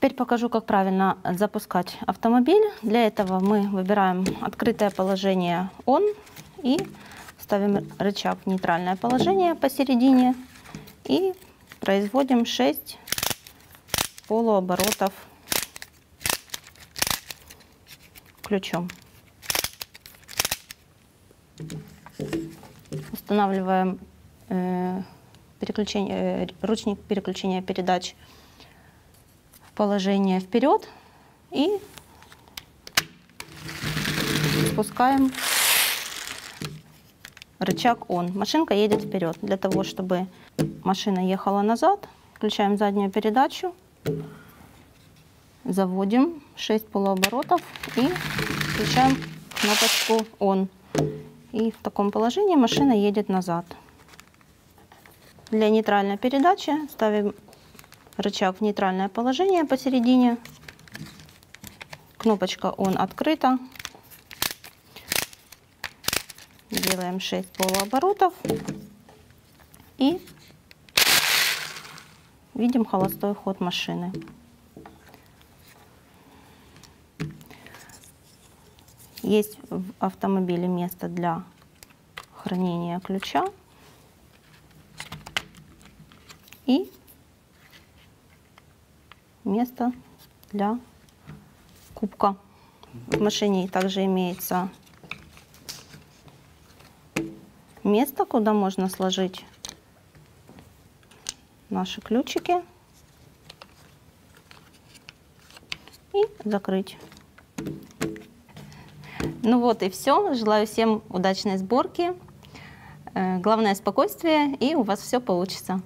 Теперь покажу, как правильно запускать автомобиль. Для этого мы выбираем открытое положение «On» и ставим рычаг в нейтральное положение посередине и производим 6 полуоборотов ключом. Устанавливаем ручник переключения передач в положение вперед и спускаем рычаг «On». Машинка едет вперед. Для того, чтобы машина ехала назад, включаем заднюю передачу, заводим 6 полуоборотов и включаем кнопочку «On». И в таком положении машина едет назад. Для нейтральной передачи ставим рычаг в нейтральное положение посередине. Кнопочка «On» открыта. Делаем 6 полуоборотов и видим холостой ход машины. Есть в автомобиле место для хранения ключа и место для кубка. В машине также имеется место, куда можно сложить наши ключики и закрыть. Ну вот и все. Желаю всем удачной сборки. Главное — спокойствие, и у вас все получится.